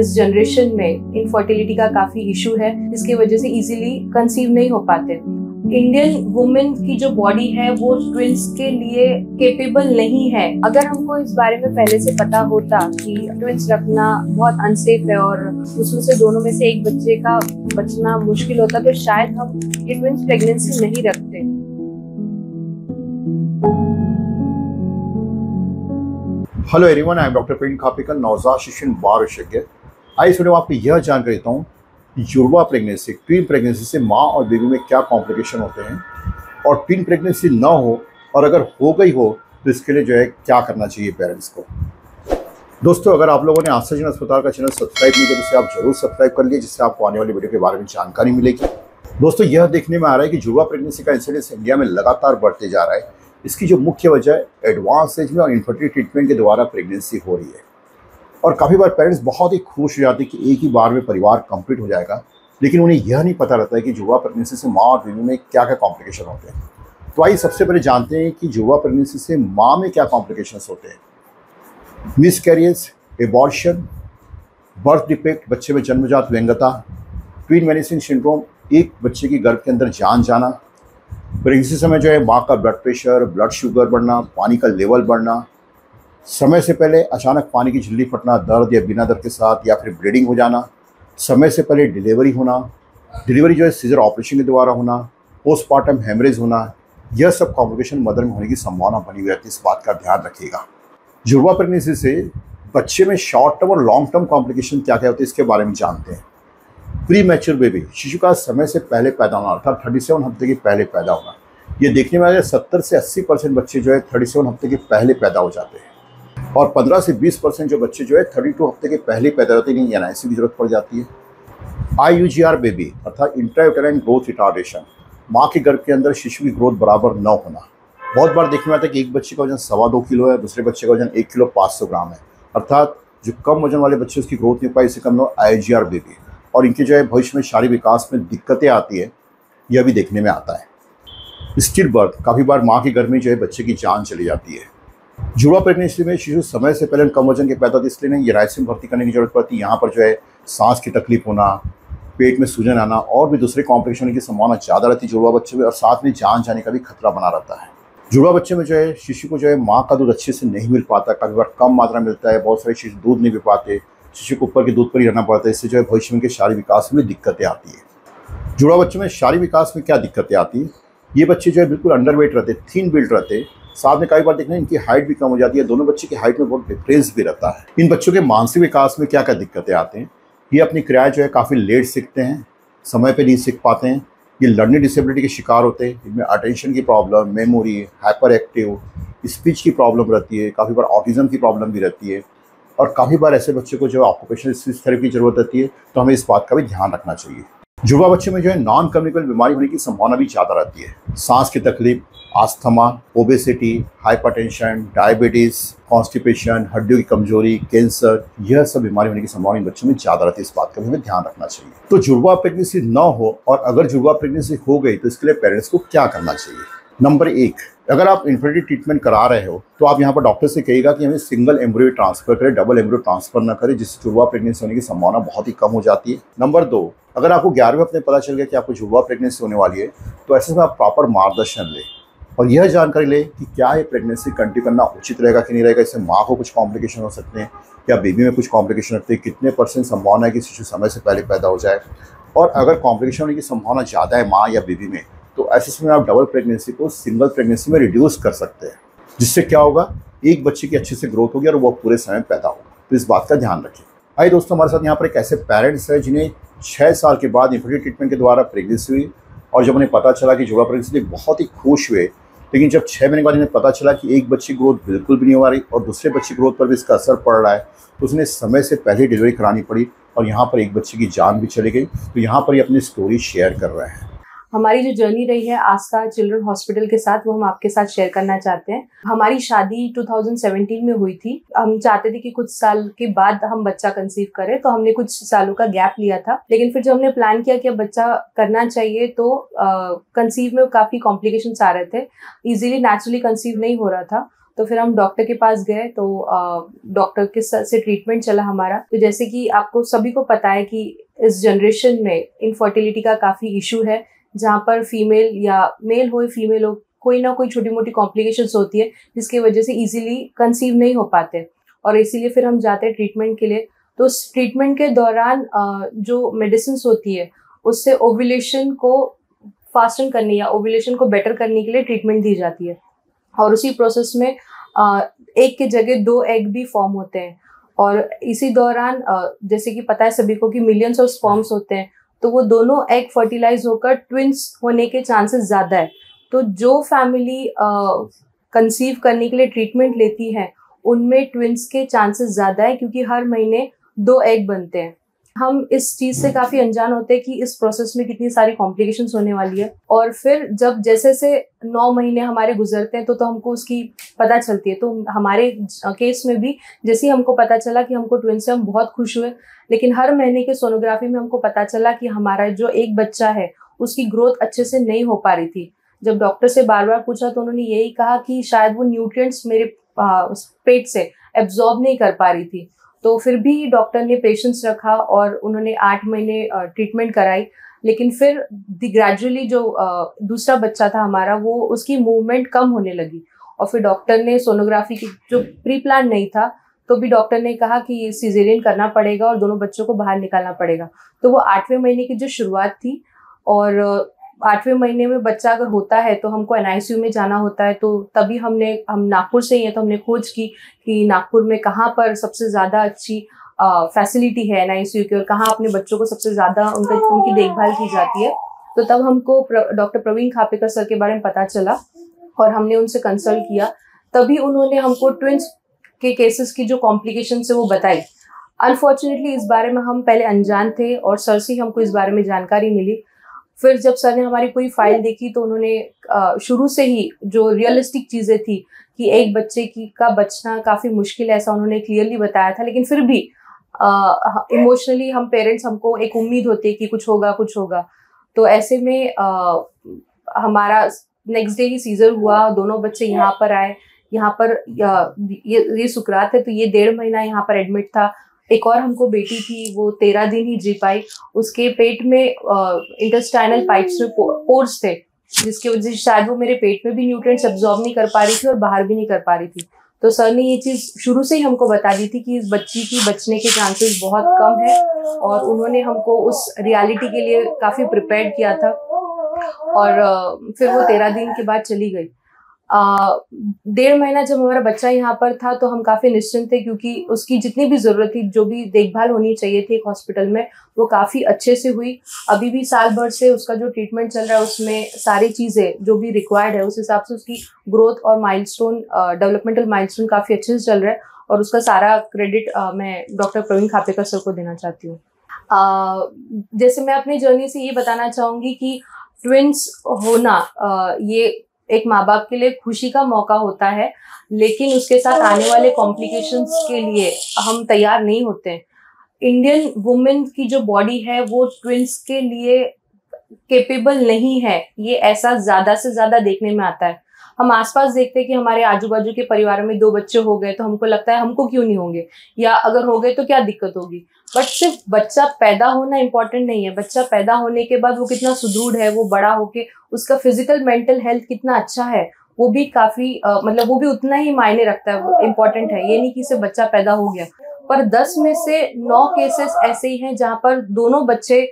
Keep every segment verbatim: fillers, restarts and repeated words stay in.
इस जनरेशन में इनफर्टिलिटी का काफी इशू है, जिसकी वजह से इजीली कंसीव नहीं हो पाते। इंडियन वुमेन की जो बॉडी है वो ट्विंस के लिए केपेबल नहीं है। अगर हमको इस बारे में पहले से पता होता कि ट्विंस रखना बहुत अनसेफ है और उसमें से दोनों में से एक बच्चे का बचना मुश्किल होता, तो शायद हम ये ट्विंस प्रेगनेंसी नहीं रखते। Hello everyone, I am doctor Praveen Khapekar, नवजात शिशु बाल विशेषज्ञ। आई इस वीडियो में आपको यह जानकारी देता हूँ कि युवा प्रेगनेंसी, ट्विन प्रेगनेंसी से माँ और बेबी में क्या कॉम्प्लिकेशन होते हैं, और ट्विन प्रेगनेंसी ना हो और अगर हो गई हो तो इसके लिए जो है क्या करना चाहिए पेरेंट्स को। दोस्तों, अगर आप लोगों ने आस्था चिल्ड्रन अस्पताल का चैनल सब्सक्राइब नहीं किया तो इसे आप जरूर सब्सक्राइब कर लिए, जिससे आपको आने वाली वीडियो के बारे में जानकारी मिलेगी। दोस्तों, यह देखने में आ रहा है कि युवा प्रेगनेंसी का इंसिडेंस इंडिया में लगातार बढ़ते जा रहा है। इसकी जो मुख्य वजह है, एडवांस एज में और इन्फर्टिलिटी ट्रीटमेंट के द्वारा प्रेगनेंसी हो रही है। और काफ़ी बार पेरेंट्स बहुत ही खुश हो जाते हैं कि एक ही बार में परिवार कंप्लीट हो जाएगा, लेकिन उन्हें यह नहीं पता रहता है कि युवा प्रेगनेंसी से माँ और बेबी में क्या क्या कॉम्प्लिकेशन होते हैं। तो आइए सबसे पहले जानते हैं कि युवा प्रेगनेंसी से माँ में क्या कॉम्प्लिकेशंस होते हैं। मिसकैरियज, एबॉर्शन, बर्थ डिफेक्ट, बच्चे में जन्मजात व्यंगता, ट्विन वैनिशिंग सिंड्रोम, एक बच्चे की गर्भ के अंदर जान जाना, प्रेगनेंसी समय जो है माँ का ब्लड प्रेशर, ब्लड शुगर बढ़ना, पानी का लेवल बढ़ना, समय से पहले अचानक पानी की झिल्ली फटना, दर्द या बिना दर्द के साथ, या फिर ब्लीडिंग हो जाना, समय से पहले डिलीवरी होना, डिलीवरी जो है सीजर ऑपरेशन के द्वारा होना, पोस्टमार्टम हेमरेज होना, यह सब कॉम्प्लिकेशन मदर में होने की संभावना बनी हुई रहती है। इस बात का ध्यान रखिएगा। युवा प्रेगनेंसी से बच्चे में शॉर्ट टर्म और लॉन्ग टर्म कॉम्प्लिकेशन क्या क्या होते हैं इसके बारे में जानते हैं। प्री मैच्योर बेबी, शिशु का समय से पहले पैदा होना, अर्थात सैंतीस हफ्ते के पहले पैदा होना। ये देखने में आ जाए सत्तर से अस्सी परसेंट बच्चे जो है सैंतीस हफ्ते के पहले पैदा हो जाते हैं, और पंद्रह से बीस परसेंट जो बच्चे जो है बत्तीस हफ्ते के पहले पैदा होते हैं, यानी एनआईसी की जरूरत पड़ जाती है। I U G R baby, अर्थात इंट्रायूटेराइन ग्रोथ रिटार्डेशन, माँ के गर्भ के अंदर शिशु की ग्रोथ बराबर न होना। बहुत बार देखने में आता है कि एक बच्चे का वजन सवा दो किलो है, दूसरे बच्चे का वजन एक किलो पाँच सौ ग्राम है, अर्थात जो कम वजन वाले बच्चे उसकी ग्रोथ नहीं पाई, इससे कम लोग I U G R baby, और इनके जो है भविष्य में शारीरिक विकास में दिक्कतें आती है, यह भी देखने में आता है। स्टिल बर्थ, काफ़ी बार माँ के गर्भ में जो है बच्चे की जान चली जाती है। युवा प्रेगनेंसी में शिशु समय से पहले कम वजन के पैदा होते, इसलिए नहीं यूराइसिस में भर्ती करने की जरूरत पड़ती। यहाँ पर जो है सांस की तकलीफ होना, पेट में सूजन आना और भी दूसरे कॉम्प्लिकेशन की संभावना ज़्यादा रहती है जुड़वा बच्चे में, और साथ में जान जाने का भी खतरा बना रहता है। जुड़वा बच्चे में जो है शिशु को जो है माँ का दूध अच्छे से नहीं मिल पाता, काफ़ी बार कम मात्रा मिलता है, बहुत सारे शिशु दूध नहीं पी पाते, शिशु को ऊपर के दूध पर ही रहना पड़ता है, इससे जो है भविष्य में के शारीरिक विकास में दिक्कतें आती है। जुड़वा बच्चों में शारीरिक विकास में क्या दिक्कतें आती है, ये बच्चे जो है बिल्कुल अंडरवेट रहते, थिन बिल्ड रहते, साथ में कई बार देखना इनकी हाइट भी कम हो जाती है, दोनों बच्चे की हाइट में बहुत डिफरेंस भी रहता है। इन बच्चों के मानसिक विकास में क्या क्या दिक्कतें आते हैं, ये अपनी क्रियाएँ जो है काफ़ी लेट सीखते हैं, समय पर नहीं सीख पाते हैं, ये लर्निंग डिसेबिलिटी के शिकार होते हैं। इनमें अटेंशन की problem, memory, hyper active, speech की प्रॉब्लम रहती है, काफ़ी बार ऑटिज़म की प्रॉब्लम भी रहती है, और काफ़ी बार ऐसे बच्चे को जो है ऑक्यूपेशनल थेरेपी की जरूरत रहती है। तो हमें इस बात का भी ध्यान रखना चाहिए। युवा बच्चे में जो है नॉन कम्युनिकेबल बीमारी होने की संभावना भी ज़्यादा रहती है। सांस की तकलीफ, asthma, obesity, hypertension, diabetes, constipation, हड्डियों की कमजोरी, कैंसर, यह सब बीमारी होने की संभावना इन बच्चों में ज़्यादा रहती है। इस बात का भी हमें ध्यान रखना चाहिए। तो युवा प्रेगनेंसी ना हो और अगर युवा प्रेगनेंसी हो गई तो इसके लिए पेरेंट्स को क्या करना चाहिए। नंबर एक, अगर आप इन्फर्टिलिटी ट्रीटमेंट करा रहे हो तो आप यहाँ पर डॉक्टर से कहिएगा कि हमें सिंगल एम्ब्रियो ट्रांसफर करें, डबल एम्ब्रियो ट्रांसफर ना करें, जिससे युवा प्रेगनेंसी होने की संभावना बहुत ही कम हो जाती है। नंबर दो, अगर आपको ग्यारहवें हफ्ते में पता चल गया कि आपको युवा प्रेगनेंसी होने वाली है तो ऐसे में आप प्रॉपर मार्गदर्शन लें और यह जानकारी लें कि क्या ये प्रेगनेंसी कंटिन्यू करना उचित रहेगा कि नहीं रहेगा। इससे माँ को कुछ कॉम्प्लिकेशन हो सकते हैं या बेबी में कुछ कॉम्प्लिकेशन होते हैं, कितने परसेंट संभावना है कि शिशु समय से पहले पैदा हो जाए, और अगर कॉम्प्लिकेशन होने की संभावना ज़्यादा है माँ या बेबी में तो ऐसे में आप डबल प्रेगनेंसी को सिंगल प्रेगनेंसी में रिड्यूस कर सकते हैं, जिससे क्या होगा, एक बच्चे की अच्छे से ग्रोथ होगी और वो पूरे समय पैदा होगा। तो इस बात का ध्यान रखें। आइए दोस्तों, हमारे साथ यहाँ पर एक ऐसे पेरेंट्स हैं जिन्हें छः साल के बाद इन्फर्टिलिटी ट्रीटमेंट के द्वारा प्रेगनेंसी हुई, और जब उन्हें पता चला कि युवा प्रेगनेंसी बहुत ही खुश हुए, लेकिन जब छः महीने के बाद इन्हें पता चला कि एक बच्चे की ग्रोथ बिल्कुल भी नहीं हो रही और दूसरे बच्चे की ग्रोथ पर भी इसका असर पड़ रहा है, तो उसने समय से पहले डिलीवरी करानी पड़ी और यहाँ पर एक बच्चे की जान भी चली गई। तो यहाँ पर ये अपनी स्टोरी शेयर कर रहे हैं। हमारी जो जर्नी रही है आस्था चिल्ड्रन हॉस्पिटल के साथ, वो हम आपके साथ शेयर करना चाहते हैं। हमारी शादी दो हज़ार सत्रह में हुई थी। हम चाहते थे कि कुछ साल के बाद हम बच्चा कंसीव करें, तो हमने कुछ सालों का गैप लिया था, लेकिन फिर जब हमने प्लान किया कि अब बच्चा करना चाहिए तो कंसीव में काफ़ी कॉम्प्लिकेशंस आ रहे थे, इजीली नेचुरली कंसीव नहीं हो रहा था। तो फिर हम डॉक्टर के पास गए, तो डॉक्टर के साथ से ट्रीटमेंट चला हमारा। तो जैसे कि आपको सभी को पता है कि इस जनरेशन में इनफर्टिलिटी का काफ़ी इशू है, जहाँ पर फीमेल या मेल हो फीमेल हो कोई ना कोई छोटी मोटी कॉम्प्लिकेशंस होती है जिसकी वजह से इजीली कंसीव नहीं हो पाते, और इसीलिए फिर हम जाते हैं ट्रीटमेंट के लिए। तो उस ट्रीटमेंट के दौरान जो मेडिसिन होती है उससे ओव्यूलेशन को फास्टन करने या ओव्यूलेशन को बेटर करने के लिए ट्रीटमेंट दी जाती है, और उसी प्रोसेस में एक की जगह दो एग भी फॉर्म होते हैं। और इसी दौरान जैसे कि पता है सभी को कि मिलियंस ऑफ स्पर्म्स होते हैं, तो वो दोनों एग फर्टिलाइज होकर ट्विंस होने के चांसेस ज़्यादा है। तो जो फैमिली कंसीव करने के लिए ट्रीटमेंट लेती है उनमें ट्विंस के चांसेस ज़्यादा है, क्योंकि हर महीने दो एग बनते हैं। हम इस चीज़ से काफ़ी अनजान होते हैं कि इस प्रोसेस में कितनी सारी कॉम्प्लिकेशंस होने वाली है, और फिर जब जैसे जैसे नौ महीने हमारे गुजरते हैं तो तो हमको उसकी पता चलती है। तो हमारे केस में भी जैसे हमको पता चला कि हमको ट्विंस से हम बहुत खुश हुए, लेकिन हर महीने के सोनोग्राफी में हमको पता चला कि हमारा जो एक बच्चा है उसकी ग्रोथ अच्छे से नहीं हो पा रही थी। जब डॉक्टर से बार बार पूछा तो उन्होंने यही कहा कि शायद वो न्यूट्रिएंट्स मेरे पेट से एब्जॉर्ब नहीं कर पा रही थी। तो फिर भी डॉक्टर ने पेशेंस रखा और उन्होंने आठ महीने ट्रीटमेंट कराई, लेकिन फिर ग्रेजुअली जो दूसरा बच्चा था हमारा वो उसकी मूवमेंट कम होने लगी, और फिर डॉक्टर ने सोनोग्राफी की जो प्री प्लान नहीं था तो भी डॉक्टर ने कहा कि सीजेरियन करना पड़ेगा और दोनों बच्चों को बाहर निकालना पड़ेगा। तो वो आठवें महीने की जो शुरुआत थी, और आठवें महीने में बच्चा अगर होता है तो हमको एन आई सी यू में जाना होता है। तो तभी हमने हम नागपुर से ही हैं तो हमने खोज की कि नागपुर में कहाँ पर सबसे ज़्यादा अच्छी फैसिलिटी है एन आई सी यू की, और कहाँ अपने बच्चों को सबसे ज़्यादा उनका उनकी देखभाल की जाती है। तो तब हमको प्र, डॉक्टर प्रवीण खापेकर सर के बारे में पता चला और हमने उनसे कंसल्ट किया। तभी उन्होंने हमको ट्विंस के केसेस की जो कॉम्प्लिकेशन है वो बताई। अनफॉर्चुनेटली इस बारे में हम पहले अनजान थे और सर से हमको इस बारे में जानकारी मिली। फिर जब सर ने हमारी पूरी फाइल देखी तो उन्होंने शुरू से ही जो रियलिस्टिक चीज़ें थी कि एक बच्चे की का बचना काफ़ी मुश्किल है, ऐसा उन्होंने क्लियरली बताया था। लेकिन फिर भी इमोशनली हम पेरेंट्स हमको एक उम्मीद होती है कि कुछ होगा कुछ होगा। तो ऐसे में आ, हमारा नेक्स्ट डे ही सीजर हुआ, दोनों बच्चे यहाँ पर आए। यहाँ पर ये ये सुकरात है तो ये डेढ़ महीना यहाँ पर एडमिट था। एक और हमको बेटी थी, वो तेरह दिन ही जी पाई। उसके पेट में इंटेस्टाइनल पाइप्स में पोर्स थे जिसकी वजह से शायद वो मेरे पेट में भी न्यूट्रिएंट्स एब्जॉर्ब नहीं कर पा रही थी और बाहर भी नहीं कर पा रही थी। तो सर ने ये चीज़ शुरू से ही हमको बता दी थी कि इस बच्ची की बचने के चांसेस बहुत कम है, और उन्होंने हमको उस रियलिटी के लिए काफ़ी प्रिपेयर किया था। और फिर वो तेरह दिन के बाद चली गई। डेढ़ महीना जब हमारा बच्चा यहाँ पर था तो हम काफ़ी निश्चिंत थे, क्योंकि उसकी जितनी भी ज़रूरत थी, जो भी देखभाल होनी चाहिए थी एक हॉस्पिटल में, वो काफ़ी अच्छे से हुई। अभी भी साल भर से उसका जो ट्रीटमेंट चल रहा है उसमें सारी चीज़ें जो भी रिक्वायर्ड है उस हिसाब से उसकी ग्रोथ और माइलस्टोन, डेवलपमेंटल माइलस्टोन काफ़ी अच्छे से चल रहा है, और उसका सारा क्रेडिट uh, मैं डॉक्टर प्रवीण खापेकर सर को देना चाहती हूँ। uh, जैसे मैं अपनी जर्नी से ये बताना चाहूँगी कि ट्विंस होना uh, ये एक माँ बाप के लिए खुशी का मौका होता है, लेकिन उसके साथ आने वाले कॉम्प्लिकेशंस के लिए हम तैयार नहीं होते हैं। इंडियन वुमेन की जो बॉडी है वो ट्विंस के लिए कैपेबल नहीं है, ये ऐसा ज़्यादा से ज़्यादा देखने में आता है। हम आसपास देखते हैं कि हमारे आजू बाजू के परिवारों में दो बच्चे हो गए तो हमको लगता है हमको क्यों नहीं होंगे, या अगर हो गए तो क्या दिक्कत होगी। बट सिर्फ बच्चा पैदा होना इम्पॉर्टेंट नहीं है, बच्चा पैदा होने के बाद वो कितना सुदृढ़ है, वो बड़ा होके उसका फिजिकल मेंटल हेल्थ कितना अच्छा है, वो भी काफ़ी मतलब वो भी उतना ही मायने रखता है, इम्पॉर्टेंट है। ये नहीं कि सिर्फ बच्चा पैदा हो गया। पर दस में से नौ केसेस ऐसे ही हैं जहाँ पर दोनों बच्चे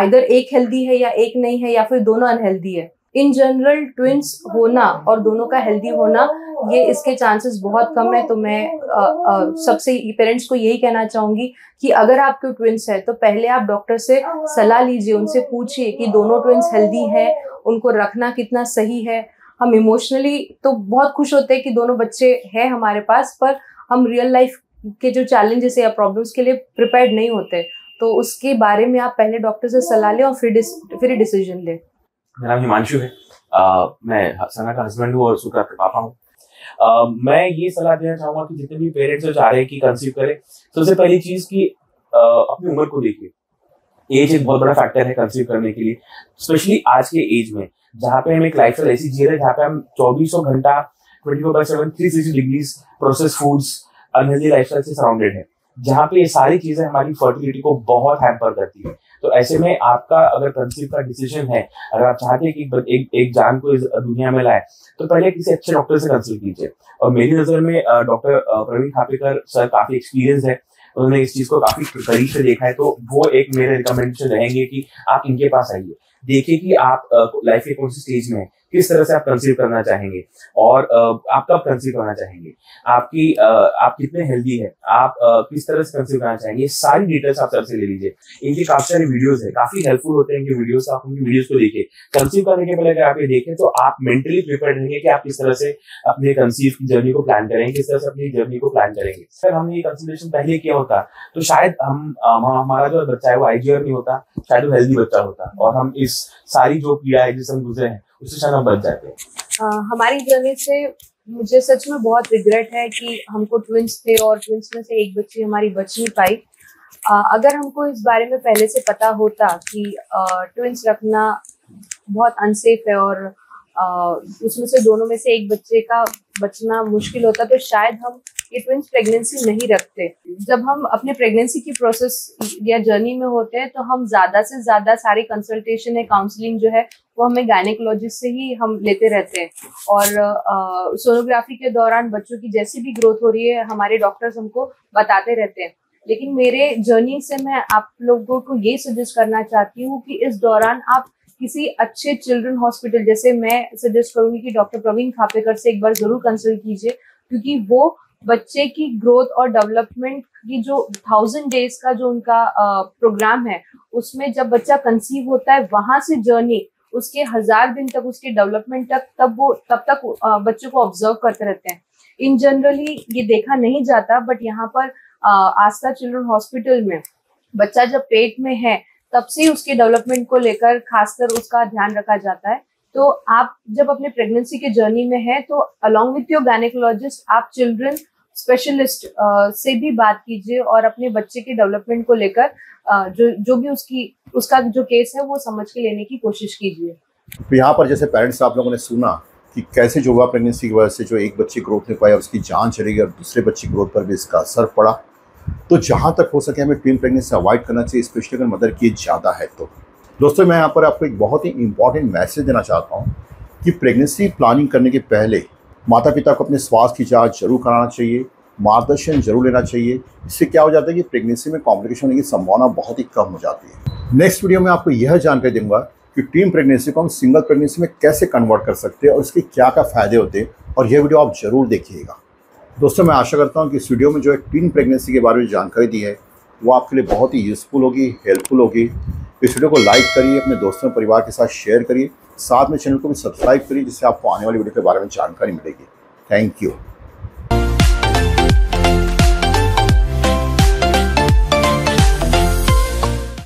आइदर एक हेल्दी है या एक नहीं है, या फिर दोनों अनहेल्दी है। इन जनरल ट्विंस होना और दोनों का हेल्दी होना, ये इसके चांसेस बहुत कम है। तो मैं आ, आ, सबसे पेरेंट्स को यही कहना चाहूँगी कि अगर आपके ट्विंस है तो पहले आप डॉक्टर से सलाह लीजिए, उनसे पूछिए कि दोनों ट्विंस हेल्दी हैं, उनको रखना कितना सही है। हम इमोशनली तो बहुत खुश होते हैं कि दोनों बच्चे हैं हमारे पास, पर हम रियल लाइफ के जो चैलेंजेस या प्रॉब्लम्स के लिए प्रिपेयर्ड नहीं होते। तो उसके बारे में आप पहले डॉक्टर से सलाह लें और फिर फिर डिसीजन लें। मेरा नाम हिमांशु है, आ, मैं सना का हस्बैंड हूँ और सुकरात का पापा हूँ। मैं ये सलाह देना चाहूँगा कि जितने भी पेरेंट्स जो चाह रहे हैं कि कंसीव करें, सबसे पहली चीज़ कि आ, अपनी उम्र को देखिए। एज एक बहुत बड़ा फैक्टर है कंसीव करने के लिए, स्पेशली आज के एज में जहाँ पे हम एक लाइफ स्टाइल ऐसी जी रहे हैं जहाँ पे हम चौबीसों घंटा twenty four by seven three sixty degrees process foods unhealthy lifestyle से सराउंडेड है, जहाँ पे ये सारी चीजें हमारी फर्टिलिटी को बहुत हैम्पर करती है। तो ऐसे में आपका अगर कंसीव का डिसीजन है, अगर आप चाहते हैं कि एक एक जान को इस दुनिया में लाए, तो पहले किसी अच्छे डॉक्टर से कंसीव कीजिए। और मेरी नजर में डॉक्टर प्रवीण खापेकर सर काफी एक्सपीरियंस है, उन्होंने इस चीज को काफी करीब से देखा है, तो वो एक मेरे रिकमेंडेशन रहेंगे कि आप इनके पास आइए, देखिए कि आप लाइफ के कौन सी स्टेज में, किस तरह से आप कंसीव करना चाहेंगे और आप कब कंसीव करना चाहेंगे, आपकी आप कितने हेल्दी हैं, आप किस तरह से कंसीव करना चाहेंगे, सारी डिटेल्स आप सर से ले लीजिए। इनके काफी सारे वीडियोस हैं, काफी हेल्पफुल होते हैं इनके वीडियोस। आप उनकी वीडियोस को देखिए, कंसीव करने के पहले अगर आप ये देखें तो आप मेंटली प्रिपेयर रहेंगे कि आप किस तरह से अपने कंसीव की जर्नी को प्लान करेंगे, किस तरह से अपनी जर्नी को प्लान करेंगे। अगर हमने ये कंसीडरेशन पहले किया होता तो शायद हम हमारा जो बच्चा है वो आईजीआर नहीं होता, शायद वो हेल्दी बच्चा होता और हम इस सारी जो पीड़ा है जिससे हम गुजरे हैं उससे शायद हम बच जाते हैं। uh, हमारी जर्नी से मुझे सच में बहुत रिग्रेट है कि हमको ट्विंस थे और ट्विंस में से एक बच्ची हमारी बच नहीं पाई। uh, अगर हमको इस बारे में पहले से पता होता कि uh, ट्विंस रखना बहुत अनसेफ है और uh, उसमें से दोनों में से एक बच्चे का बचना मुश्किल होता, तो शायद हम ये ट्विंस प्रेगनेंसी नहीं रखते। जब हम अपने प्रेगनेंसी की प्रोसेस या जर्नी में होते हैं तो हम ज्यादा से ज्यादा सारी कंसल्टेशन है, काउंसलिंग जो है वो हमें गायनेकोलॉजिस्ट से ही हम लेते रहते हैं। और सोनोग्राफी के दौरान बच्चों की जैसी भी ग्रोथ हो रही है हमारे डॉक्टर्स हमको बताते रहते हैं। लेकिन मेरे जर्नी से मैं आप लोगों को ये सजेस्ट करना चाहती हूँ कि इस दौरान आप किसी अच्छे चिल्ड्रन हॉस्पिटल, जैसे मैं सजेस्ट करूंगी कि डॉक्टर प्रवीण खापेकर से एक बार जरूर कंसल्ट कीजिए, क्योंकि वो बच्चे की ग्रोथ और डेवलपमेंट की जो थाउजेंड डेज का जो उनका प्रोग्राम है उसमें जब बच्चा कंसीव होता है वहां से जर्नी उसके हजार दिन तक, उसके डेवलपमेंट तक, तब वो तब तक बच्चों को ऑब्जर्व करते रहते हैं। इन जनरली ये देखा नहीं जाता, बट यहाँ पर आस्था चिल्ड्रन हॉस्पिटल में बच्चा जब पेट में है तब से उसके डेवलपमेंट को लेकर खासकर उसका ध्यान रखा जाता है। तो आप जब अपने प्रेगनेंसी के जर्नी में है तो अलॉन्ग विथ योर गायनेकोलॉजिस्ट आप चिल्ड्रन स्पेशलिस्ट से भी बात कीजिए और अपने बच्चे के डेवलपमेंट को लेकर जो जो भी उसकी उसका जो केस है वो समझ के लेने की कोशिश कीजिए। तो यहाँ पर जैसे पेरेंट्स आप लोगों ने सुना कि कैसे जो हुआ प्रेगनेंसी की वजह से जो एक बच्चे ग्रोथ नहीं पाई और उसकी जान चली गई और दूसरे बच्चे ग्रोथ पर भी इसका असर पड़ा। तो जहाँ तक हो सके हमें ट्विन प्रेगनेंसी अवॉइड करना चाहिए, स्पेशली अगर मदर की ज़्यादा है। तो दोस्तों मैं यहाँ पर आपको एक बहुत ही इम्पॉर्टेंट मैसेज देना चाहता हूँ कि प्रेगनेंसी प्लानिंग करने के पहले माता पिता को अपने स्वास्थ्य की जांच जरूर कराना चाहिए, मार्गदर्शन जरूर लेना चाहिए। इससे क्या हो जाता है कि प्रेगनेंसी में कॉम्प्लिकेशन होने की संभावना बहुत ही कम हो जाती है। नेक्स्ट वीडियो में आपको यह जानकारी दूंगा कि ट्विन प्रेगनेंसी को हम सिंगल प्रेगनेंसी में कैसे कन्वर्ट कर सकते हैं और इसके क्या क्या फ़ायदे होते हैं, और यह वीडियो आप जरूर देखिएगा। दोस्तों मैं आशा करता हूँ कि इस वीडियो में जो है ट्विन प्रेगनेंसी के बारे में जानकारी दी है वो आपके लिए बहुत ही यूज़फुल होगी, हेल्पफुल होगी। इस वीडियो को लाइक करिए, अपने दोस्तों और परिवार के साथ शेयर करिए, साथ में चैनल को भी सब्सक्राइब करिए, जिससे आपको आने वाली वीडियो के बारे में जानकारी मिलेगी। Thank you.